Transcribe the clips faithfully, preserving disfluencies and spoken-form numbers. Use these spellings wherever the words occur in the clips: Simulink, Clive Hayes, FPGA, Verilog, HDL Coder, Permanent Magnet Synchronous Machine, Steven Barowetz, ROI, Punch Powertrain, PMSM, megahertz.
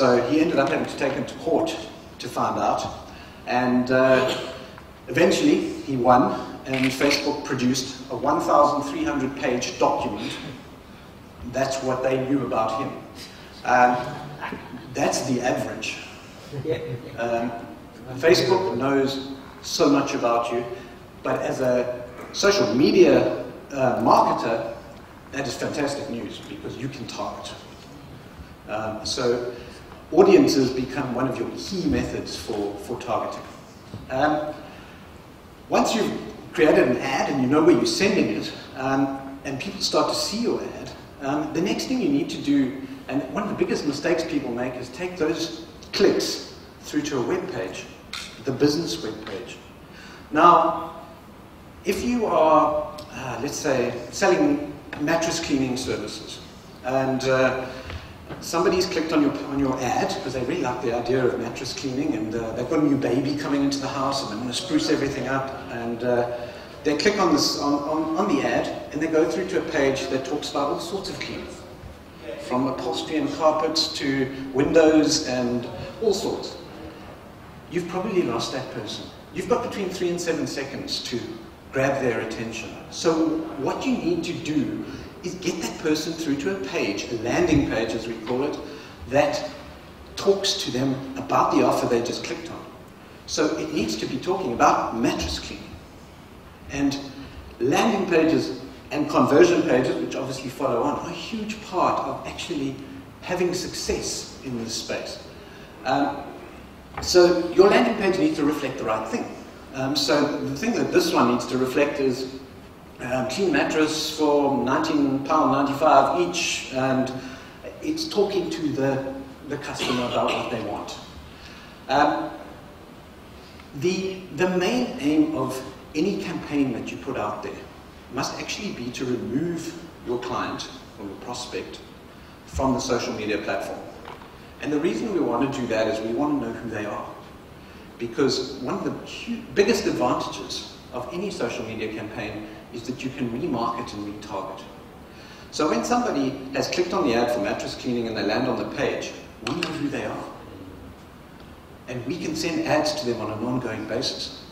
So he ended up having to take him to court to find out, and uh, eventually he won, and Facebook produced a one thousand three hundred page document. That's what they knew about him. Um, that's the average. Um, Facebook knows so much about you, but as a social media uh, marketer, that is fantastic news because you can target. Um, so audiences become one of your key methods for, for targeting. Um, once you've created an ad and you know where you're sending it, um, and people start to see your ad, um, the next thing you need to do, and one of the biggest mistakes people make, is take those clicks through to a web page, the business web page. Now, if you are, uh, let's say, selling mattress cleaning services, and uh, somebody's clicked on your, on your ad because they really like the idea of mattress cleaning, and uh, they've got a new baby coming into the house and they want to spruce everything up, and uh, they click on, this, on, on, on the ad and they go through to a page that talks about all sorts of cleaning, from upholstery and carpets to windows and all sorts. You've probably lost that person. You've got between three and seven seconds to grab their attention. So what you need to do is get that person through to a page, a landing page as we call it, that talks to them about the offer they just clicked on. So it needs to be talking about mattress cleaning. And landing pages and conversion pages, which obviously follow on, are a huge part of actually having success in this space. Um, so your landing page needs to reflect the right thing. Um, so the thing that this one needs to reflect is Um, clean mattress for nineteen pounds ninety-five each, and it's talking to the, the customer about what they want. Um, the, the main aim of any campaign that you put out there must actually be to remove your client or your prospect from the social media platform. And the reason we want to do that is we want to know who they are. Because one of the biggest advantages of any social media campaign is that you can remarket and retarget. So when somebody has clicked on the ad for mattress cleaning and they land on the page, we know who they are. And we can send ads to them on an ongoing basis,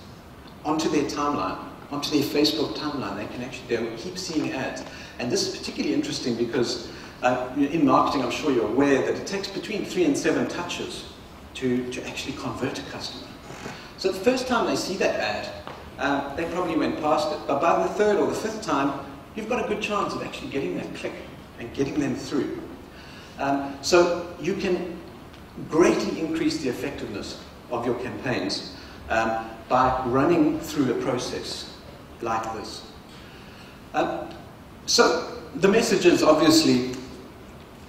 onto their timeline, onto their Facebook timeline. They can actually they'll keep seeing ads. And this is particularly interesting because uh, in marketing, I'm sure you're aware that it takes between three and seven touches to, to actually convert a customer. So the first time they see that ad, Uh, they probably went past it, but by the third or the fifth time, you've got a good chance of actually getting that click and getting them through. Um, so you can greatly increase the effectiveness of your campaigns um, by running through a process like this. Um, so the message is obviously,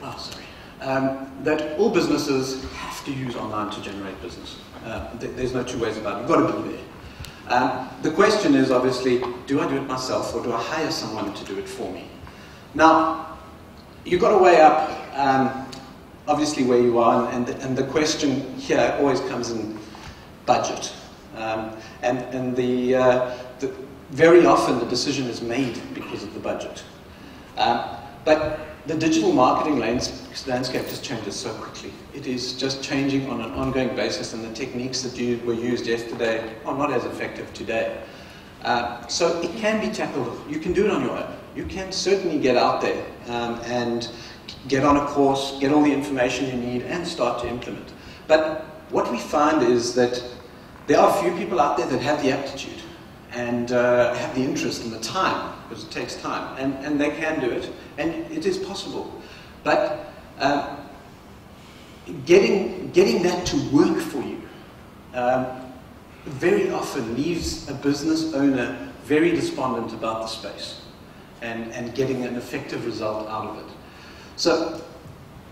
oh sorry, um, that all businesses have to use online to generate business. Uh, th there's no two ways about it. You've got to be there. Um, the question is obviously, do I do it myself or do I hire someone to do it for me? Now, you've got to weigh up, um, obviously, where you are, and, and, the, and the question here always comes in budget. Um, and and the, uh, the, very often the decision is made because of the budget. Um, but the digital marketing lands, landscape just changes so quickly. It is just changing on an ongoing basis, and the techniques that you, were used yesterday are not as effective today. Uh, so it can be tackled. You can do it on your own. You can certainly get out there um, and get on a course, get all the information you need, and start to implement. But what we find is that there are a few people out there that have the aptitude and uh, have the interest and the time, because it takes time, and, and they can do it, and it is possible. But uh, getting, getting that to work for you um, very often leaves a business owner very despondent about the space and, and getting an effective result out of it. So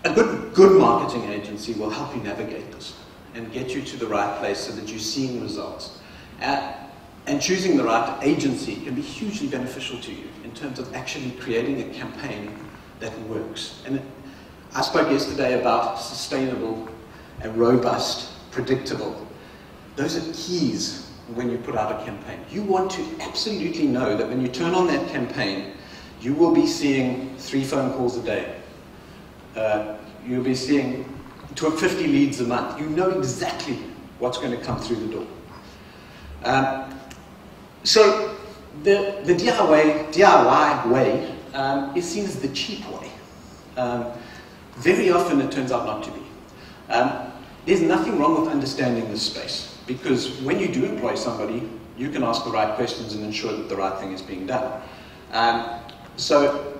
a good, good marketing agency will help you navigate this and get you to the right place so that you're seeing results. Uh, And choosing the right agency can be hugely beneficial to you in terms of actually creating a campaign that works. And it, I spoke yesterday about sustainable and robust, predictable. Those are keys when you put out a campaign. You want to absolutely know that when you turn on that campaign, you will be seeing three phone calls a day. Uh, you'll be seeing to fifty leads a month, you know exactly what's going to come through the door. Um, so the, the D I Y way um, is seen as the cheap way. Um, very often it turns out not to be. Um, there's nothing wrong with understanding this space, because when you do employ somebody, you can ask the right questions and ensure that the right thing is being done. Um, so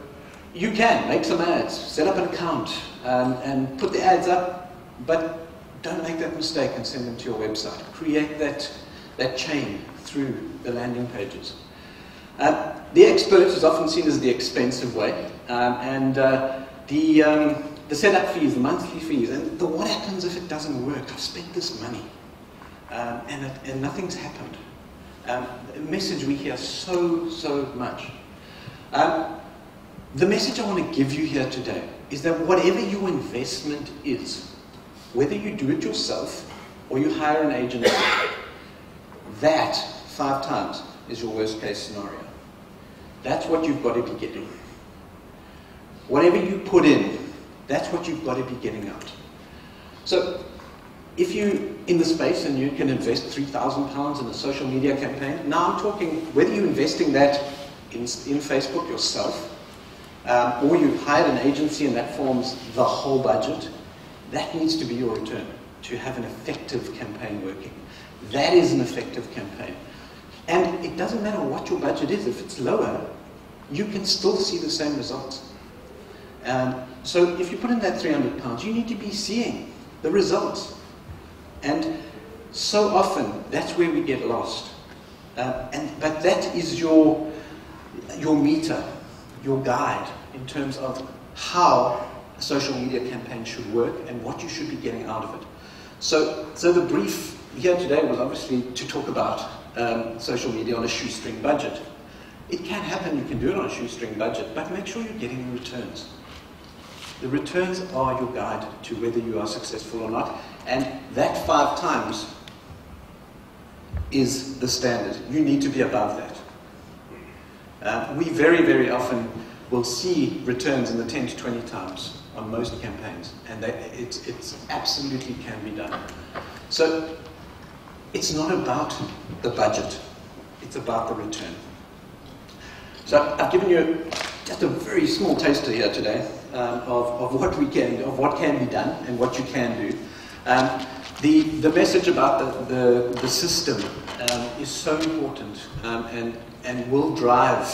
you can make some ads, set up an account, um, and put the ads up, but don't make that mistake and send them to your website. Create that, that chain through the landing pages. Uh, the expert is often seen as the expensive way, um, and uh, the, um, the setup fees, the monthly fees, and the what happens if it doesn't work? I've spent this money, um, and, it, and nothing's happened. Um, a message we hear so, so much. Um, the message I want to give you here today is that whatever your investment is, whether you do it yourself or you hire an agent, that five times is your worst case scenario. That's what you've got to be getting. Whatever you put in, that's what you've got to be getting out. So, if you in the space and you can invest three thousand pounds in a social media campaign, now I'm talking whether you're investing that in, in Facebook yourself, um, or you hired an agency and that forms the whole budget, that needs to be your return, to have an effective campaign working. That is an effective campaign. And it doesn't matter what your budget is, if it's lower, you can still see the same results. Um, so if you put in that three hundred pounds, you need to be seeing the results. And so often, that's where we get lost. Uh, and, but that is your, your meter, your guide, in terms of how a social media campaign should work and what you should be getting out of it. So, so the brief here today was obviously to talk about um, social media on a shoestring budget. It can happen, you can do it on a shoestring budget, but make sure you're getting the returns. The returns are your guide to whether you are successful or not. And that five times is the standard. You need to be above that. Uh, we very, very often will see returns in the ten to twenty times on most campaigns. And they, it's, it's absolutely can be done. So it's not about the budget. It's about the return. So I've given you just a very small taster here today um, of, of what we can, of what can be done and what you can do. Um, the, the message about the, the, the system um, is so important um, and, and will drive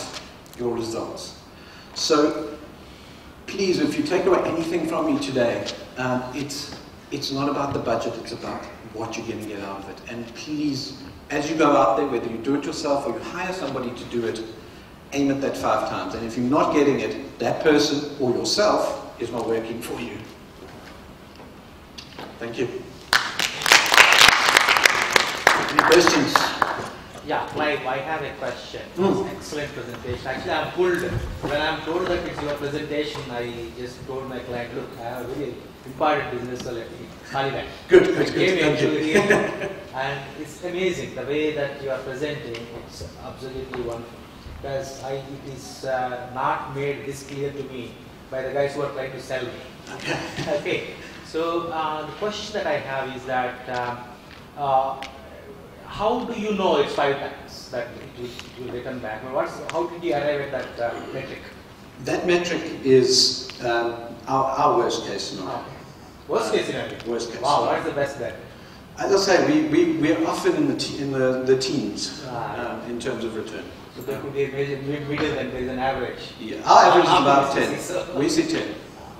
your results. So please, if you take away anything from me today, um, it's, it's not about the budget, it's about what you're going to get out of it. And please, as you go out there, whether you do it yourself or you hire somebody to do it, aim at that five times. And if you're not getting it, that person or yourself is not working for you. Thank you. Any questions? Yeah, Clive, I have a question. Mm. Excellent presentation. Actually, I'm pulled. When I'm told that it's your presentation, I just told my client, look, I have a really important business, so let me call you back. Good, good, good. Thank you. And it's amazing the way that you are presenting. It's absolutely wonderful. Because I, it is uh, not made this clear to me by the guys who are trying to sell me. Okay. Okay. So uh, the question that I have is that uh, uh, how do you know it's five times that it will, it will return back? Well, what's, how did you arrive at that uh, metric? That metric is um, our, our worst case scenario. Okay. Worst case scenario? Worst case wow, scenario. What's the best then? As I say, we, we, we're often in the, te in the, the teens ah, um, in terms of return. So there could be a middle and there is an average. Yeah. Our average uh, is about ten. See, so. We see ten.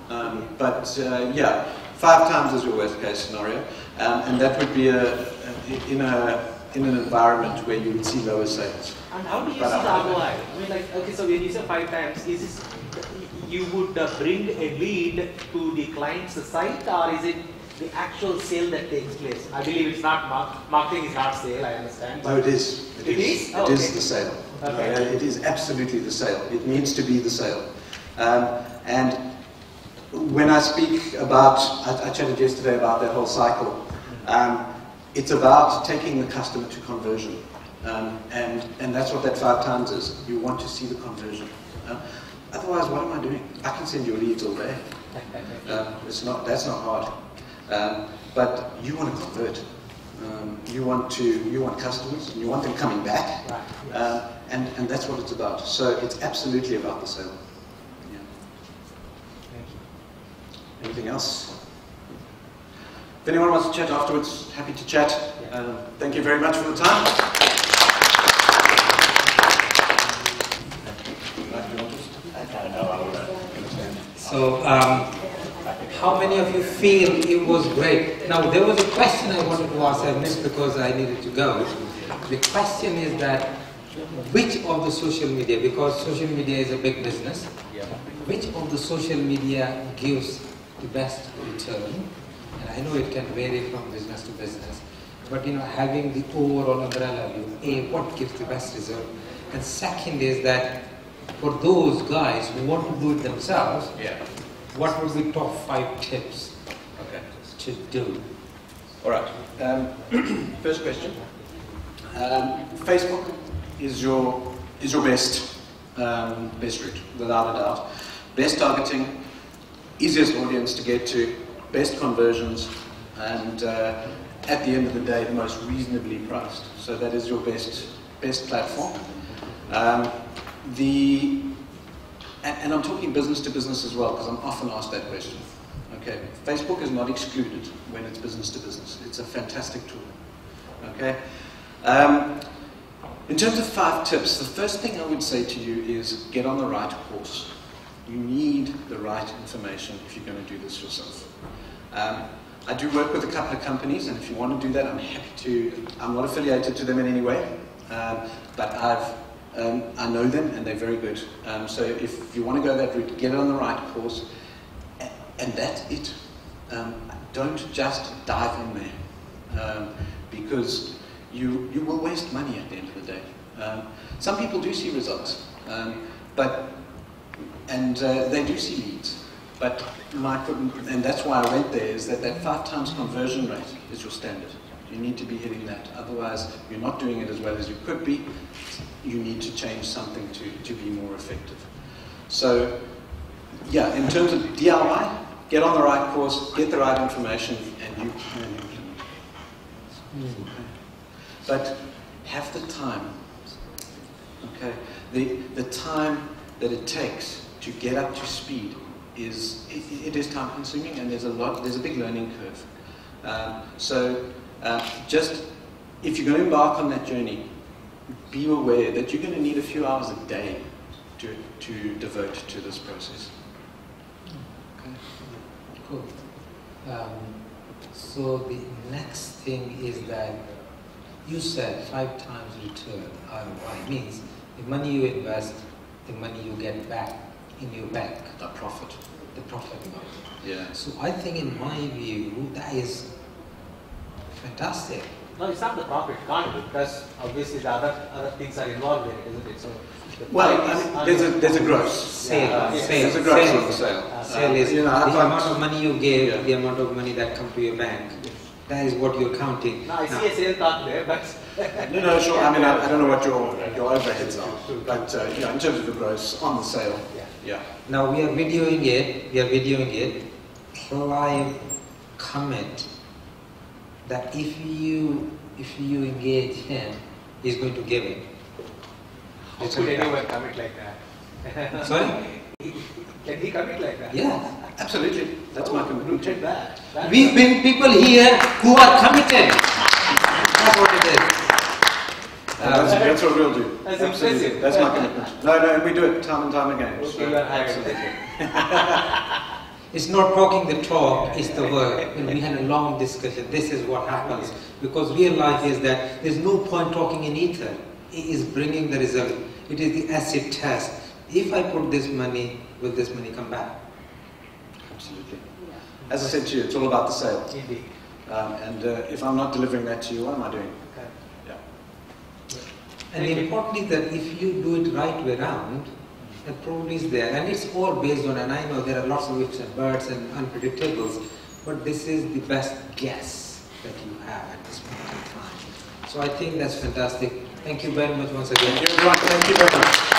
Um, but uh, yeah. Five times is your worst case scenario, um, and that would be a, a, in, a, in an environment where you would see lower sales. And how do you but see the R O I? I mean, like, okay, so when you say five times, is this, you would uh, bring a lead to the client's site, or is it the actual sale that takes place? I believe it's not, mark marketing is not sale, I understand. No, it is. It, it is? is? Oh, it okay. is the sale. Okay. No, it is absolutely the sale. It needs to be the sale. Um, and. When I speak about, I, I chatted yesterday about that whole cycle, um, it's about taking the customer to conversion. Um, and, and that's what that five times is. You want to see the conversion. Uh, otherwise, what am I doing? I can send you leads all day. Uh, it's not, that's not hard. Um, but you want to convert. Um, you want to you want customers, and you want them coming back, right, yes. uh, and and that's what it's about. So it's absolutely about the sale. Yeah. Thank you. Anything else? If anyone wants to chat afterwards, happy to chat. Yeah. Um, thank you very much for the time. So, um, how many of you feel it was great? Now, there was a question I wanted to ask, I missed because I needed to go. The question is that, which of the social media, because social media is a big business, which of the social media gives the best return? And I know it can vary from business to business, but you know, having the overall umbrella view, A, what gives the best result? And second is that, for those guys who want to do it themselves, yeah. what would be top five tips okay. to do? All right. Um, first question. Um, Facebook is your is your best um, best route, without a doubt. Best targeting, easiest audience to get to, best conversions, and uh, at the end of the day, most reasonably priced. So that is your best best platform. Um, The, and, and I'm talking business to business as well, because I'm often asked that question. Okay, Facebook is not excluded when it's business to business. It's a fantastic tool. Okay, um, in terms of five tips, the first thing I would say to you is get on the right course. You need the right information if you're going to do this yourself. Um, I do work with a couple of companies, and if you want to do that, I'm happy to. I'm not affiliated to them in any way, um, but I've Um, I know them and they're very good. Um, so if you want to go that route, get on the right course, and, and that's it. Um, don't just dive in there, um, because you you will waste money at the end of the day. Um, some people do see results, um, but and uh, they do see leads. But my, and that's why I went there, is that that five times conversion rate is your standard. You need to be hitting that, otherwise you're not doing it as well as you could be. You need to change something to, to be more effective. So, yeah, in terms of D I Y, get on the right course, get the right information, and you can implement it. Okay. But have the time, okay? The, the time that it takes to get up to speed is, it, it is time consuming, and there's a lot, there's a big learning curve. Um, so uh, just, if you're going to embark on that journey, be aware that you're going to need a few hours a day to, to devote to this process. Okay, cool. Um, so the next thing is that you said five times return, R O I, means the money you invest, the money you get back in your bank. The profit. The profit amount. Yeah. So I think in my view, that is fantastic. No, it's not the profit, can't it? Because obviously the other, other things are involved in it, isn't it? So the well, I mean, there's, a, there's a gross. Sale. Yeah. Sale. Sale. There's a gross sale. Sale. Uh, sale is, you know, the amount of money you gave, yeah. the amount of money that comes to your bank. Yes. That is what you're counting. No, I see no. a sale thought there, but... no, no, sure. I mean, I, I don't know what your, your overheads are. But, uh, you know, in terms of the gross, on the sale, yeah. yeah. Now, we are videoing it. We are videoing it. Clive, comment. That if you if you engage him, he's going to give it. How could anyone commit like that? Sorry? Can he commit like that? Yeah, absolutely. That's oh, my commitment. That. That We've that. been people here who are committed. That's what it is. Um, that's what we'll do. That's absolutely. Impressive. That's my commitment. No, no, we do it time and time again. Okay, so you are absolutely. It's not talking the talk, it's the work. And we had a long discussion. This is what happens. Because real life is that there's no point talking in ether. It is bringing the result. It is the acid test. If I put this money, will this money come back? Absolutely. As I said to you, it's all about the sale. Indeed. Um, and uh, if I'm not delivering that to you, what am I doing? Okay. Yeah. And importantly, that if you do it right way around, the problem is there, and it's all based on, and I know there are lots of ifs and buts and unpredictables, but this is the best guess that you have at this point in time. So I think that's fantastic. Thank you very much once again. Thank you very much. Thank you very much.